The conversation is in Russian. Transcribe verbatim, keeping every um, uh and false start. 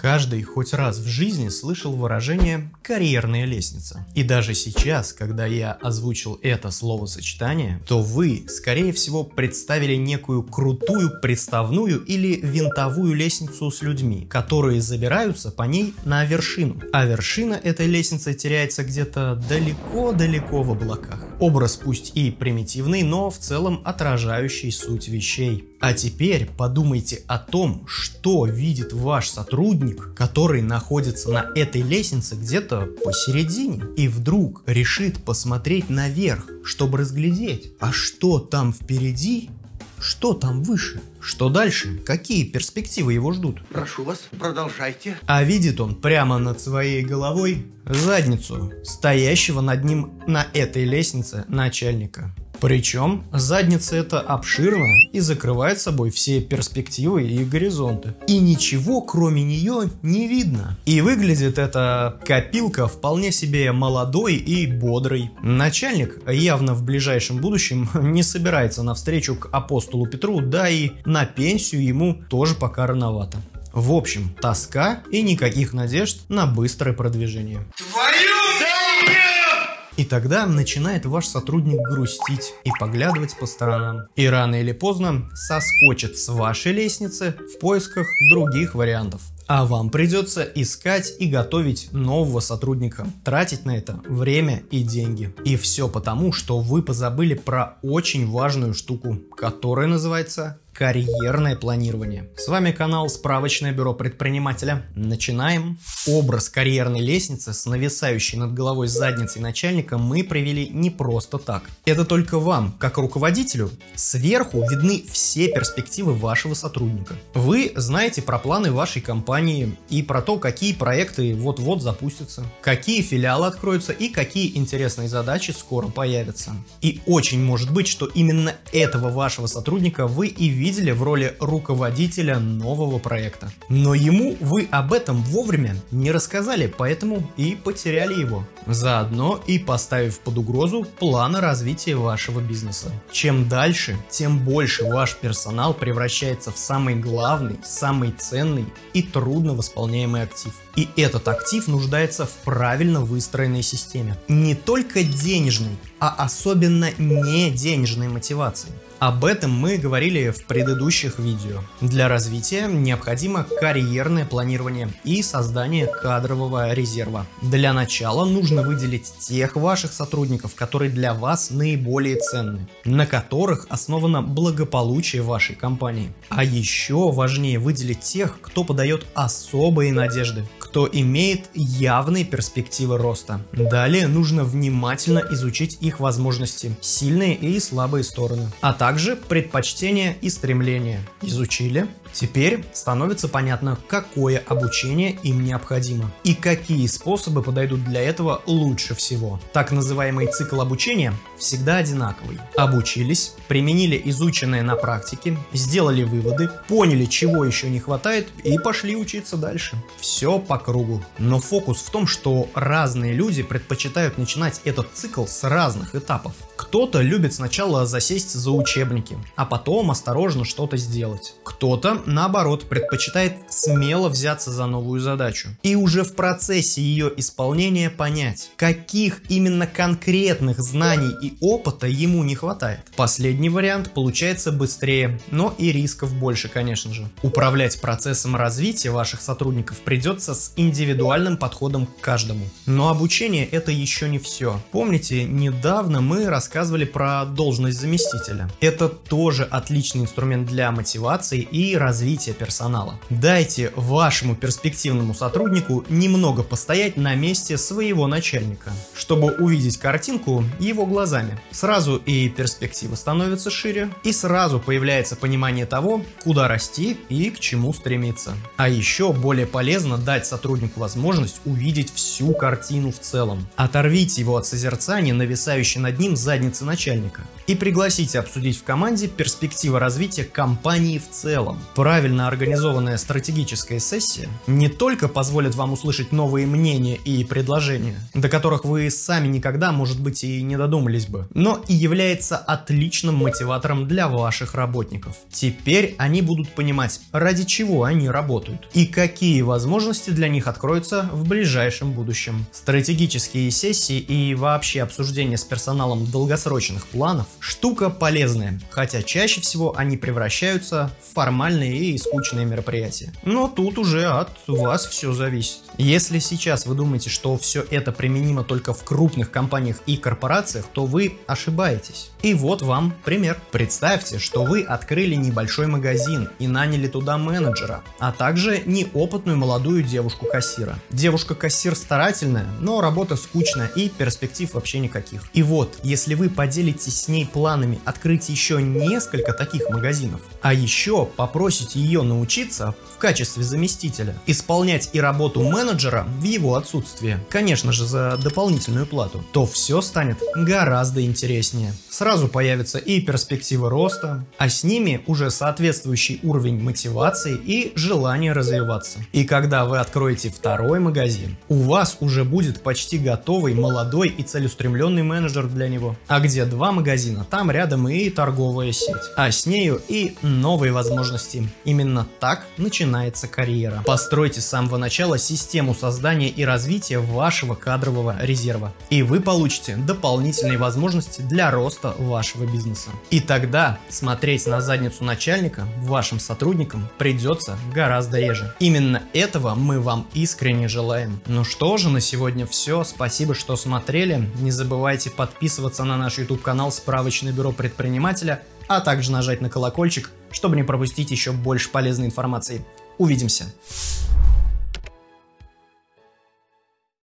Каждый хоть раз в жизни слышал выражение «карьерная лестница». И даже сейчас, когда я озвучил это словосочетание, то вы, скорее всего, представили некую крутую приставную или винтовую лестницу с людьми, которые забираются по ней на вершину. А вершина этой лестницы теряется где-то далеко-далеко в облаках. Образ пусть и примитивный, но в целом отражающий суть вещей. А теперь подумайте о том, что видит ваш сотрудник, который находится на этой лестнице где-то посередине, и вдруг решит посмотреть наверх, чтобы разглядеть, а что там впереди, что там выше, что дальше, какие перспективы его ждут. Прошу вас, продолжайте. А видит он прямо над своей головой задницу стоящего над ним на этой лестнице начальника. Причем задница эта обширна и закрывает собой все перспективы и горизонты. И ничего кроме нее не видно. И выглядит эта копилка вполне себе молодой и бодрый. Начальник явно в ближайшем будущем не собирается навстречу к апостолу Петру, да и на пенсию ему тоже пока рановато. В общем, тоска и никаких надежд на быстрое продвижение. И тогда начинает ваш сотрудник грустить и поглядывать по сторонам. И рано или поздно соскочит с вашей лестницы в поисках других вариантов. А вам придется искать и готовить нового сотрудника, тратить на это время и деньги. И все потому, что вы позабыли про очень важную штуку, которая называется карьерное планирование. С вами канал Справочное бюро предпринимателя. Начинаем. Образ карьерной лестницы с нависающей над головой задницей начальника мы привели не просто так. Это только вам, как руководителю, сверху видны все перспективы вашего сотрудника. Вы знаете про планы вашей компании и про то, какие проекты вот-вот запустятся, какие филиалы откроются и какие интересные задачи скоро появятся. И очень может быть, что именно этого вашего сотрудника вы и видите видели в роли руководителя нового проекта. Но ему вы об этом вовремя не рассказали, поэтому и потеряли его. Заодно и поставив под угрозу планы развития вашего бизнеса. Чем дальше, тем больше ваш персонал превращается в самый главный, самый ценный и трудно восполняемый актив. И этот актив нуждается в правильно выстроенной системе. Не только денежной, а особенно не денежной мотивации. Об этом мы говорили в предыдущих видео. Для развития необходимо карьерное планирование и создание кадрового резерва. Для начала нужно выделить тех ваших сотрудников, которые для вас наиболее ценны, на которых основано благополучие вашей компании. А еще важнее выделить тех, кто подает особые надежды, кто имеет явные перспективы роста. Далее нужно внимательно изучить их возможности, сильные и слабые стороны, а также предпочтения и стремления. Изучили? Теперь становится понятно, какое обучение им необходимо и какие способы подойдут для этого лучше всего. Так называемый цикл обучения всегда одинаковый. Обучились, применили изученное на практике, сделали выводы, поняли, чего еще не хватает и пошли учиться дальше. Все по кругу. Но фокус в том, что разные люди предпочитают начинать этот цикл с разных этапов. Кто-то любит сначала засесть за учебники, а потом осторожно что-то сделать. Кто-то наоборот предпочитает смело взяться за новую задачу и уже в процессе ее исполнения понять, каких именно конкретных знаний и опыта ему не хватает. Последний вариант получается быстрее, но и рисков больше, конечно же. Управлять процессом развития ваших сотрудников придется с индивидуальным подходом к каждому. Но обучение это еще не все. Помните, недавно мы рассказывали про должность заместителя. Это тоже отличный инструмент для мотивации и развития персонала. Дайте вашему перспективному сотруднику немного постоять на месте своего начальника, чтобы увидеть картинку его глазами. Сразу и перспектива становится шире, и сразу появляется понимание того, куда расти и к чему стремиться. А еще более полезно дать сотруднику возможность увидеть всю картину в целом. Оторвите его от созерцания, нависающей над ним задницы начальника, и пригласите обсудить в команде перспективы развития компании в целом. Правильно организованная стратегическая сессия не только позволит вам услышать новые мнения и предложения, до которых вы сами никогда, может быть, и не додумались бы, но и является отличным мотиватором для ваших работников. Теперь они будут понимать, ради чего они работают и какие возможности для них откроются в ближайшем будущем. Стратегические сессии и вообще обсуждение с персоналом долгосрочных планов – штука полезная, хотя чаще всего они превращаются в формальные и скучные мероприятия. Но тут уже от вас все зависит. Если сейчас вы думаете, что все это применимо только в крупных компаниях и корпорациях, то вы ошибаетесь. И вот вам пример. Представьте, что вы открыли небольшой магазин и наняли туда менеджера, а также неопытную молодую девушку-кассира. Девушка-кассир старательная, но работа скучная и перспектив вообще никаких. И вот, если вы поделитесь с ней планами открыть еще несколько таких магазинов, а еще попросите ее научиться в качестве заместителя исполнять и работу менеджера в его отсутствии, конечно же за дополнительную плату, то все станет гораздо интереснее. Сразу появятся и перспективы роста, а с ними уже соответствующий уровень мотивации и желание развиваться. И когда вы откроете второй магазин, у вас уже будет почти готовый молодой и целеустремленный менеджер для него. А где два магазина, там рядом и торговая сеть, а с нею и новые возможности. Именно так начинается карьера. Постройте с самого начала систему создания и развития вашего кадрового резерва, и вы получите дополнительные возможности для роста вашего бизнеса. И тогда смотреть на задницу начальника вашим сотрудникам придется гораздо реже. Именно этого мы вам искренне желаем. Ну что же, на сегодня все. Спасибо, что смотрели. Не забывайте подписываться на наш YouTube-канал «Справочное бюро предпринимателя», а также нажать на колокольчик, чтобы не пропустить еще больше полезной информации. Увидимся!